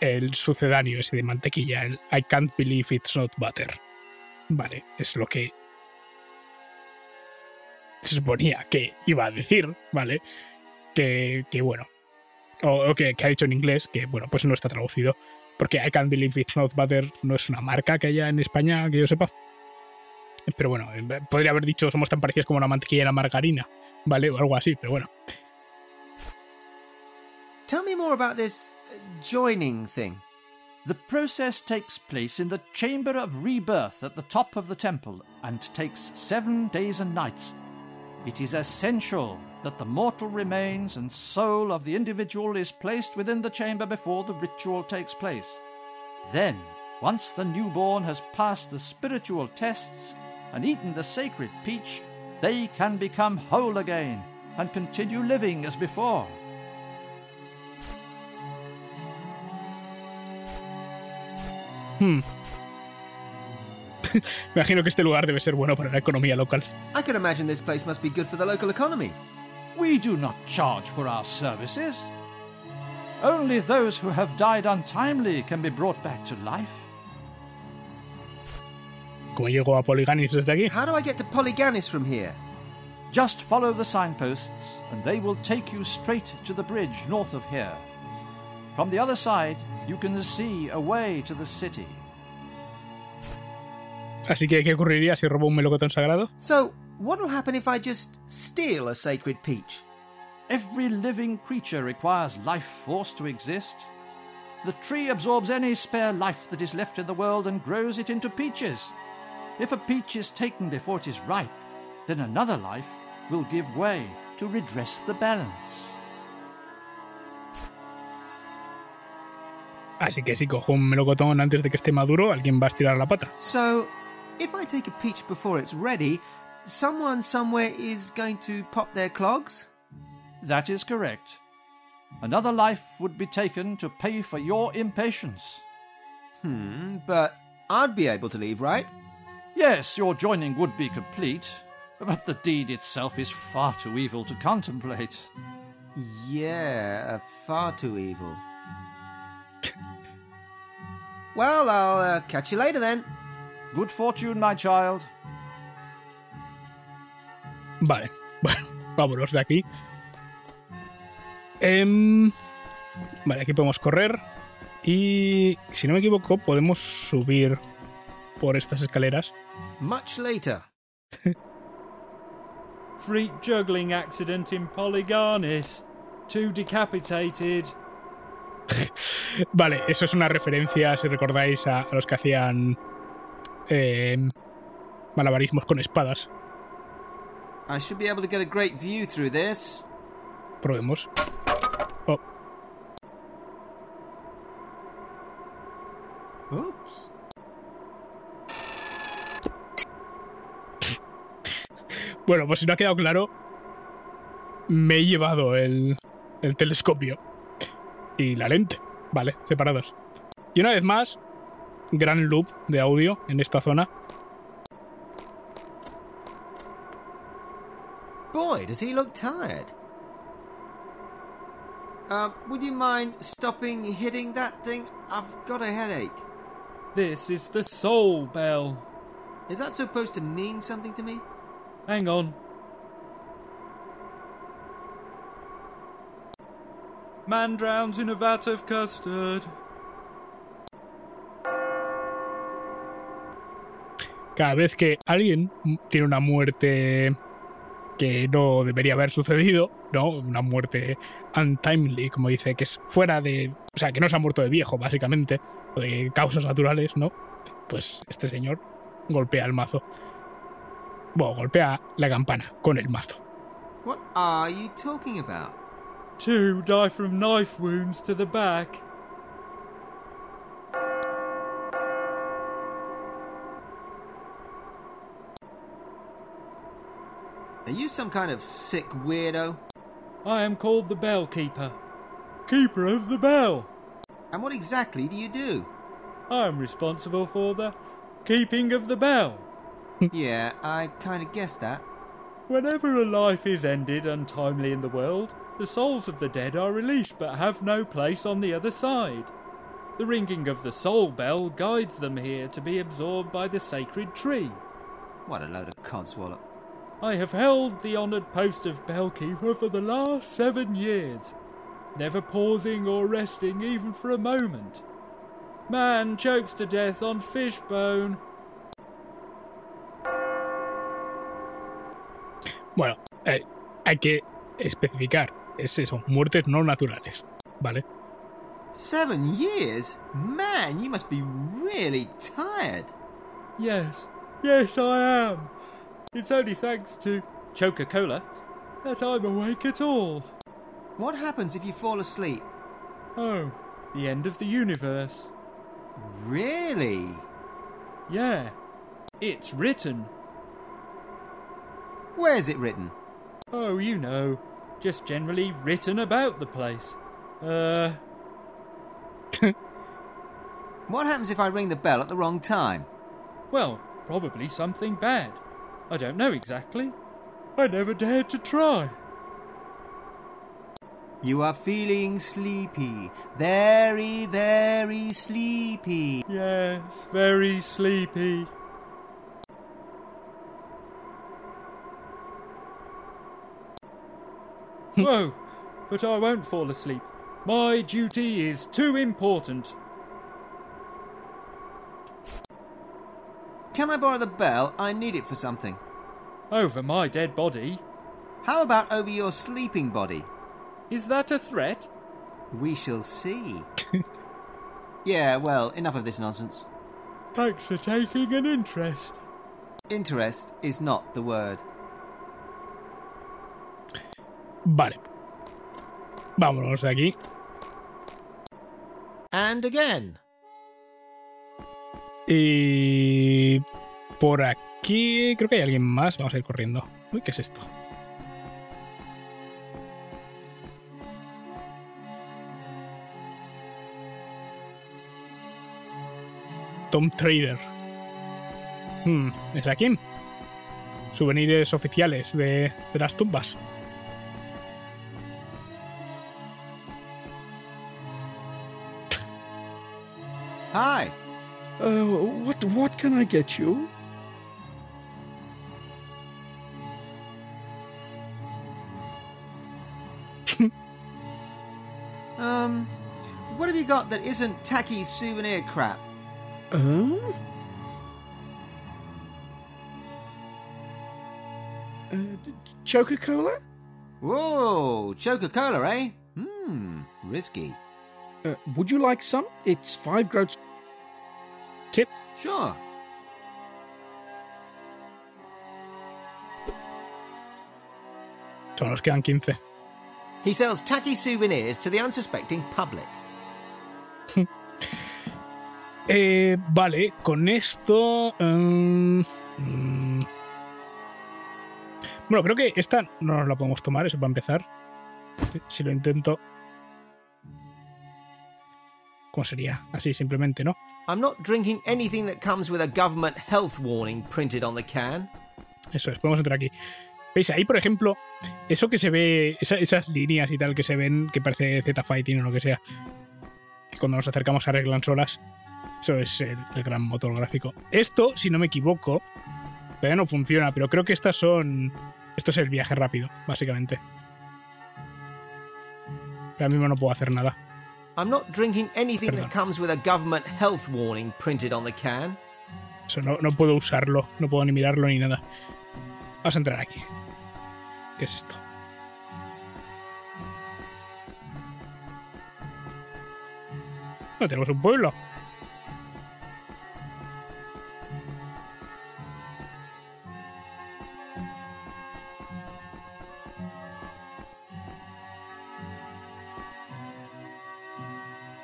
el sucedáneo ese de mantequilla, el I can't believe it's not butter. Vale, es lo que se suponía que iba a decir, ¿vale? Que, que bueno, o, o que, que ha dicho en inglés, que bueno, pues no está traducido, porque I can't believe it's not butter no es una marca que haya en España, que yo sepa. Pero bueno, podría haber dicho somos tan parecidos como la mantequilla y la margarina, ¿vale? O algo así, pero bueno. Tell me more about this joining thing. The process takes place in the chamber of rebirth at the top of the temple and takes seven days and nights. It is essential that the mortal remains and soul of the individual is placed within the chamber before the ritual takes place. Then, once the newborn has passed the spiritual tests and eaten the sacred peach, they can become whole again and continue living as before. Hmm. Me imagino que este lugar debe ser bueno para la economía local. I can imagine this place must be good for the local economy. We do not charge for our services. Only those who have died untimely can be brought back to life. ¿Cómo llego a Polyganis desde aquí? How do I get to Polyganis from here? Just follow the signposts, and they will take you straight to the bridge north of here. From the other side, you can see a way to the city. Así que, ¿qué ocurriría si robo un melocotón sagrado? So, what will happen if I just steal a sacred peach? Every living creature requires life force to exist. The tree absorbs any spare life that is left in the world and grows it into peaches. If a peach is taken before it is ripe, then another life will give way to redress the balance. Así que si cojo un melocotón antes de que esté maduro, alguien va a estirar la pata. So, if I take a peach before it's ready, someone somewhere is going to pop their clogs? That is correct. Another life would be taken to pay for your impatience. Hmm, but I'd be able to leave, right? Yes, your joining would be complete, but the deed itself is far too evil to contemplate. Yeah, far too evil. Well, I'll uh, catch you later then. Good fortune, my child. Vale, bueno, vámonos de aquí. Um, vale, aquí podemos correr y, si no me equivoco, podemos subir por estas escaleras. Much later. Freak juggling accident in Polygarnus. Two decapitated. Vale, eso es una referencia, si recordáis, a, a los que hacían eh, malabarismos con espadas. I should be able to get a great view through this. Probemos. Oh. Oops. Bueno, pues si no ha quedado claro, me he llevado el, el telescopio y la lente, vale, separados. Y una vez más, gran loop de audio en esta zona. Boy, does he look tired. Uh, would you mind stopping hitting that thing? I've got a headache. This is the soul bell. Is that supposed to mean something to me? Hang on. Man drowns in a vat of custard. Cada vez que alguien tiene una muerte que no debería haber sucedido, ¿no? Una muerte untimely, como dice, que es fuera de... O sea, que no se ha muerto de viejo, básicamente, o de causas naturales, ¿no? Pues este señor golpea el mazo. Bueno, golpea la campana con el mazo. What are you talking about? Two die from knife wounds to the back. Are you some kind of sick weirdo? I am called the Bell Keeper. Keeper of the Bell. And what exactly do you do? I am responsible for the keeping of the bell. Yeah, I kind of guessed that. Whenever a life is ended untimely in the world, the souls of the dead are released but have no place on the other side. The ringing of the soul bell guides them here to be absorbed by the sacred tree. What a load of codswallop. I have held the honoured post of bellkeeper for the last seven years, never pausing or resting even for a moment. Man chokes to death on fishbone. Bueno, eh, hay que especificar, es eso, muertes no naturales, ¿vale? Seven years? Man, you must be really tired. Yes, yes I am. It's only thanks to Choco-Cola that I'm awake at all. What happens if you fall asleep? Oh, the end of the universe. Really? Yeah, it's written. Where's it written? Oh, you know, just generally written about the place. Uh... What happens if I ring the bell at the wrong time? Well, probably something bad. I don't know exactly. I never dared to try. You are feeling sleepy. Very, very sleepy. Yes, very sleepy. Whoa, but I won't fall asleep. My duty is too important. Can I borrow the bell? I need it for something. Over my dead body? How about over your sleeping body? Is that a threat? We shall see. Yeah, well, enough of this nonsense. Thanks for taking an interest. Interest is not the word. Vale. Vámonos de aquí. And again. Y por aquí creo que hay alguien más. Vamos a ir corriendo. Uy, ¿qué es esto? Tom Trader. Hmm, ¿es aquí? Souvenirs oficiales de, de las tumbas. Hi. Uh, what what can I get you? um, what have you got that isn't tacky souvenir crap? Uh? Uh, Choco-Cola? Whoa, Choco-Cola, eh? Hmm, risky. Uh, would you like some? It's five groats. Tip. Sure. Solo nos quedan quince. He sells tacky souvenirs to the unsuspecting public. eh, vale, con esto. Um, um, bueno, creo que esta no nos la podemos tomar, eso para empezar. Si, si lo intento. ¿Cómo sería? Así simplemente, ¿no? I'm not drinking anything that comes with a government health warning printed on the can. Eso es, podemos entrar aquí. ¿Veis? Ahí, por ejemplo, eso que se ve, esa, esas líneas y tal que se ven, que parece Z-Fighting o lo que sea, que cuando nos acercamos arreglan solas, eso es el, el gran motor gráfico. Esto, si no me equivoco, todavía no funciona, pero creo que estas son... Esto es el viaje rápido, básicamente. Ahora mismo no puedo hacer nada. I'm not drinking anything Perdón. that comes with a government health warning printed on the can. Eso no, no puedo usarlo, no puedo ni mirarlo ni nada. Vamos a entrar aquí. ¿Qué es esto? No tenemos un pueblo.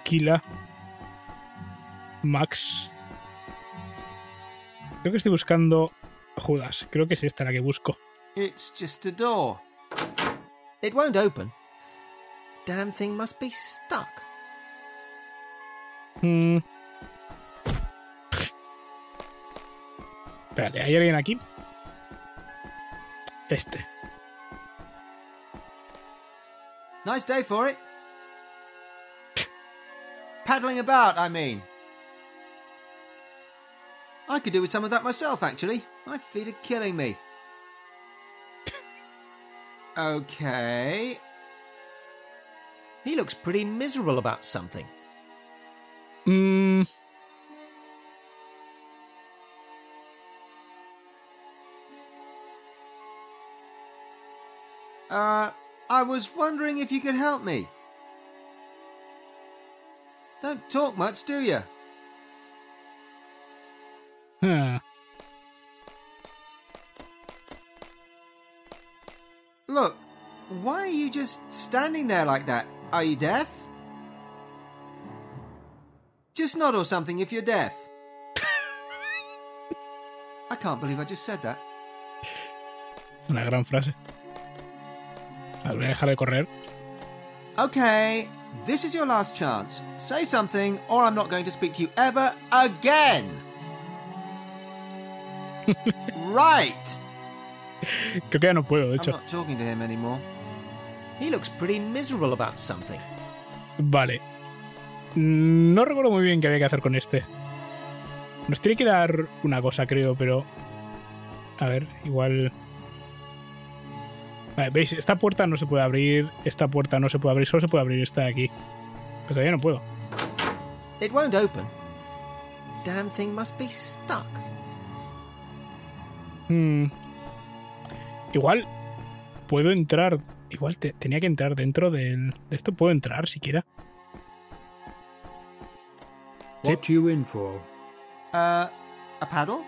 Kila. Max. Creo que estoy buscando Judas. Creo que es esta la que busco. It's just a door. It won't open. Damn thing must be stuck. Mm. Espérate, ¿hay alguien aquí? Este. Nice day for it. Paddling about, I mean. I could do with some of that myself, actually. My feet are killing me. Okay. He looks pretty miserable about something. Hmm. Uh, I was wondering if you could help me. Don't talk much, do you? Huh. Look, why are you just standing there like that? Are you deaf? Just nod or something if you're deaf. I can't believe I just said that. Es una gran frase. Ahora voy a dejar de correr. Okay. This is your last chance. Say something, or I'm not going to speak to you ever again. Right. Creo que ya no puedo, de hecho. I'm not talking to him anymore. He looks pretty miserable about something. Vale. No recuerdo muy bien qué había que hacer con este. Nos tiene que dar una cosa, creo, pero... A ver, igual... Vale, veis, esta puerta no se puede abrir, esta puerta no se puede abrir, solo se puede abrir esta de aquí. Pero todavía no puedo. It won't open. Damn thing must be stuck. Hmm. Igual puedo entrar. Igual te, tenía que entrar dentro del. De esto puedo entrar siquiera. What you in for? Uh, a paddle?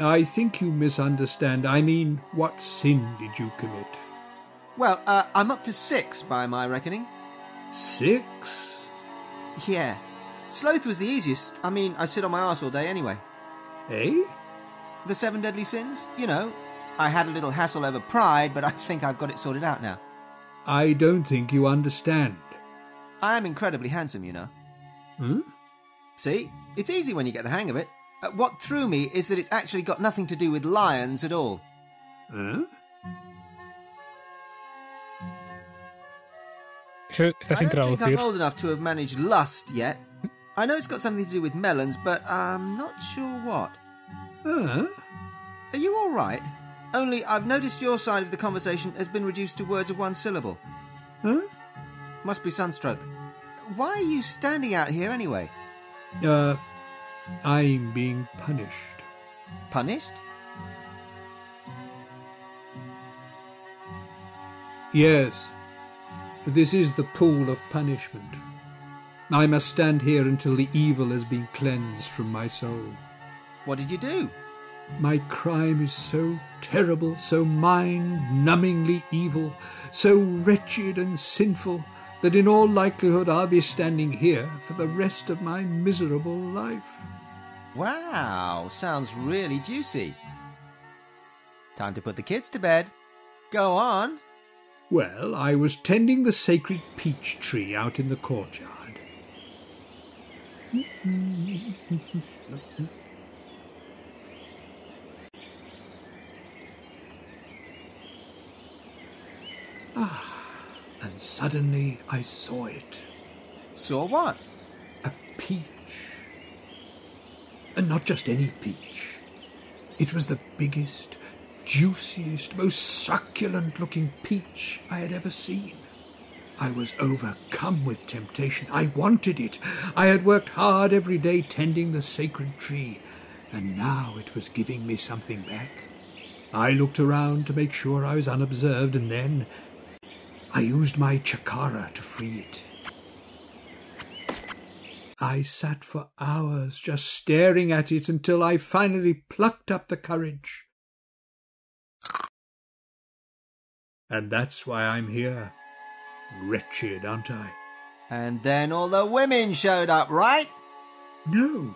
I think you misunderstand. I mean, what sin did you commit? Well, uh, I'm up to six, by my reckoning. Six? Yeah. Sloth was the easiest. I mean, I sit on my arse all day anyway. Eh? The seven deadly sins, you know. I had a little hassle over pride, but I think I've got it sorted out now. I don't think you understand. I am incredibly handsome, you know. Hmm? See? It's easy when you get the hang of it. Uh, what threw me is that it's actually got nothing to do with lions at all. Huh? I don't think I'm old enough to have managed lust yet. I know it's got something to do with melons, but I'm not sure what. Huh? Are you all right? Only I've noticed your side of the conversation has been reduced to words of one syllable. Huh? Must be sunstroke. Why are you standing out here anyway? Uh... I'm being punished. Punished? Yes. This is the pool of punishment. I must stand here until the evil has been cleansed from my soul. What did you do? My crime is so terrible, so mind-numbingly evil, so wretched and sinful, that in all likelihood I'll be standing here for the rest of my miserable life. Wow, sounds really juicy. Time to put the kids to bed. Go on. Well, I was tending the sacred peach tree out in the courtyard. Ah, and suddenly I saw it. Saw what? A peach. And not just any peach. It was the biggest, juiciest, most succulent-looking peach I had ever seen. I was overcome with temptation. I wanted it. I had worked hard every day tending the sacred tree, and now it was giving me something back. I looked around to make sure I was unobserved, and then I used my chakara to free it. I sat for hours just staring at it until I finally plucked up the courage. And that's why I'm here. Wretched, aren't I? And then all the women showed up, right? No.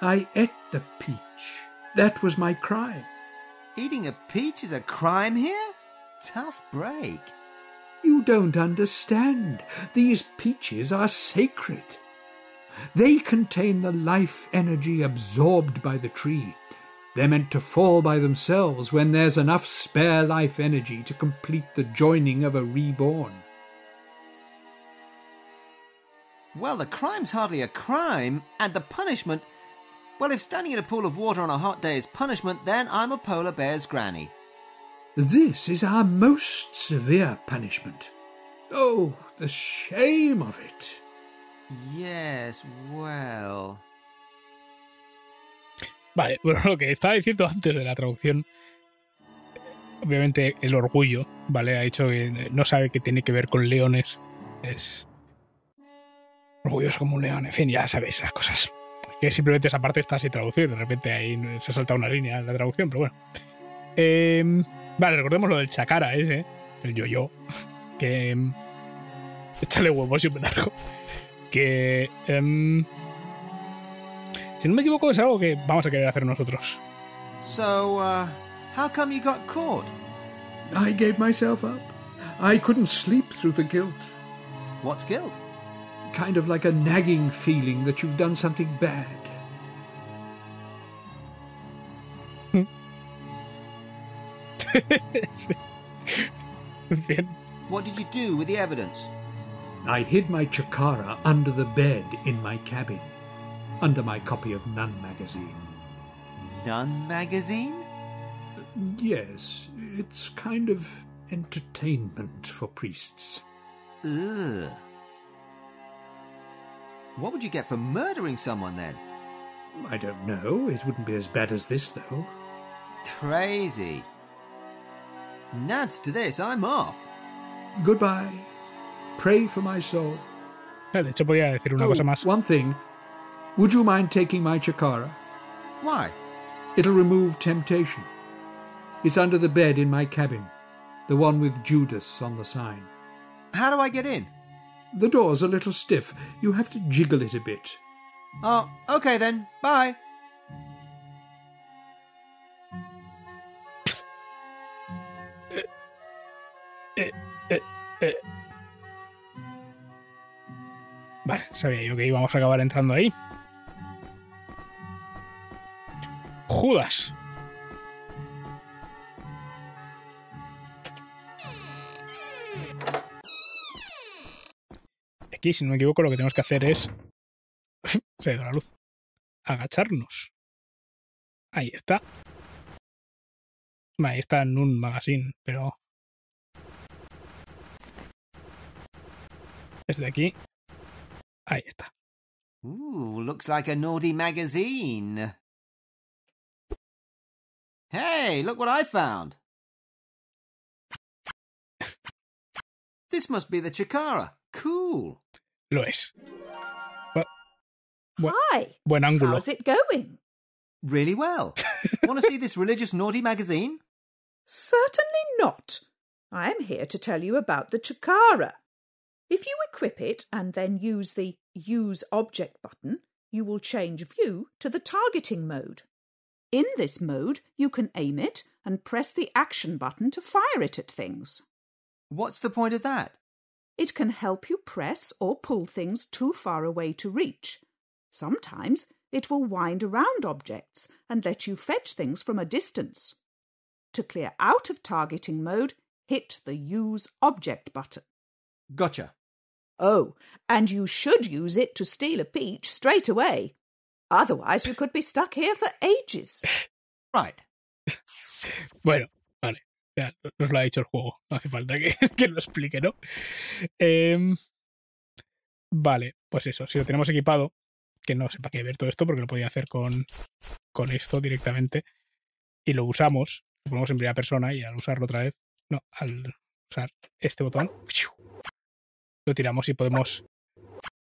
I ate the peach. That was my crime. Eating a peach is a crime here? Tough break. You don't understand. These peaches are sacred. They contain the life energy absorbed by the tree. They're meant to fall by themselves when there's enough spare life energy to complete the joining of a reborn. Well, the crime's hardly a crime, and the punishment... Well, if standing in a pool of water on a hot day is punishment, then I'm a polar bear's granny. This is our most severe punishment. Oh, the shame of it. Yes, well... Vale, bueno, lo que estaba diciendo antes de la traducción, obviamente el orgullo, ¿vale? Ha dicho que no sabe que tiene que ver con leones, es orgulloso como un león, en fin, ya sabéis esas cosas. Que simplemente esa parte está sin traducir, de repente ahí se salta una línea en la traducción, pero bueno. Eh, vale, recordemos lo del chakara ese, el yo-yo, que... Échale huevos y un petardo. Que... Um, Si no me equivoco, es algo que vamos a querer hacer nosotros. So, uh, how come you got caught? I gave myself up. I couldn't sleep through the guilt. What's guilt? Kind of like a nagging feeling that you've done something bad. Bien. What did you do with the evidence? I hid my chakara under the bed in my cabin. Under my copy of Nun Magazine. Nun Magazine? Uh, yes, it's kind of entertainment for priests. Ugh. What would you get for murdering someone, then? I don't know. It wouldn't be as bad as this, though. Crazy. Nads to this, I'm off. Goodbye. Pray for my soul. De hecho, podía decir una cosa más. One thing... Would you mind taking my chakara? Why? It'll remove temptation. It's under the bed in my cabin, the one with Judas on the sign. How do I get in? The door's a little stiff. You have to jiggle it a bit. Oh, okay then. Bye. eh, eh, eh, eh. Vale, sabía yo que íbamos a acabar entrando ahí. Judas. Aquí, si no me equivoco, lo que tenemos que hacer es... Se dio la luz. Agacharnos. Ahí está. Ahí está en un magazine, pero... Desde aquí. Ahí está. Ooh, looks like a naughty magazine. Hey, look what I found. This must be the chakara. Cool. Lo es. Well, well, hi. Buen ángulo. How's it going? Really well. Want to see this religious naughty magazine? Certainly not. I am here to tell you about the chakara. If you equip it and then use the Use Object button, you will change view to the targeting mode. In this mode, you can aim it and press the action button to fire it at things. What's the point of that? It can help you press or pull things too far away to reach. Sometimes it will wind around objects and let you fetch things from a distance. To clear out of targeting mode, hit the Use Object button. Gotcha. Oh, and you should use it to steal a peach straight away. Otherwise you could be stuck here for ages. Right. Bueno, vale. Ya, nos lo ha dicho el juego. No hace falta que, que lo explique, ¿no? Eh, vale, pues eso. Si lo tenemos equipado, que no sepa qué ver todo esto, porque lo podía hacer con, con esto directamente, y lo usamos, lo ponemos en primera persona y al usarlo otra vez, no, al usar este botón, lo tiramos y podemos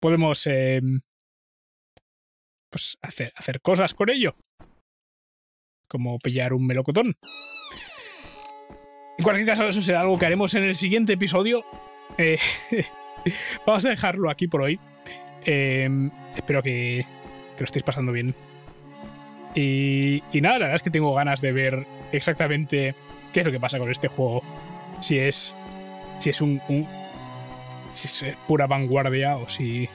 podemos eh, pues hacer, hacer cosas con ello, como pillar un melocotón. En cualquier caso, eso será algo que haremos en el siguiente episodio. Eh, vamos a dejarlo aquí por hoy. Eh, espero que, que lo estéis pasando bien. Y, y nada, la verdad es que tengo ganas de ver exactamente qué es lo que pasa con este juego. Si es, si es un, un si es pura vanguardia o si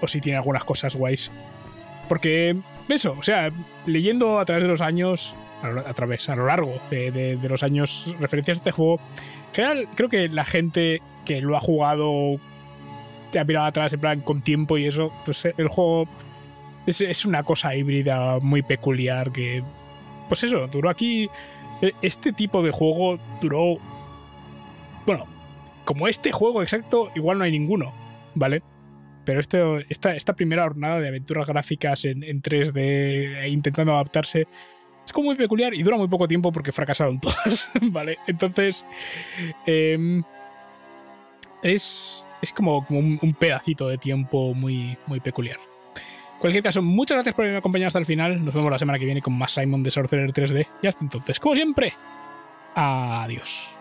o si tiene algunas cosas guays. Porque eso, o sea, leyendo a través de los años, a través, a lo largo de, de, de los años, referencias a este juego, en general creo que la gente que lo ha jugado te ha mirado atrás en plan con tiempo y eso, pues el juego es, es una cosa híbrida muy peculiar que, pues eso, duró aquí, este tipo de juego duró, bueno, como este juego exacto, igual no hay ninguno, ¿vale? Pero este, esta, esta primera jornada de aventuras gráficas en, en tres D intentando adaptarse es como muy peculiar y dura muy poco tiempo porque fracasaron todas, ¿vale? Entonces, eh, es... es como, como un, un pedacito de tiempo muy, muy peculiar. En cualquier caso, muchas gracias por haberme acompañado hasta el final. Nos vemos la semana que viene con más Simon the Sorcerer tres D. Y hasta entonces, como siempre, adiós.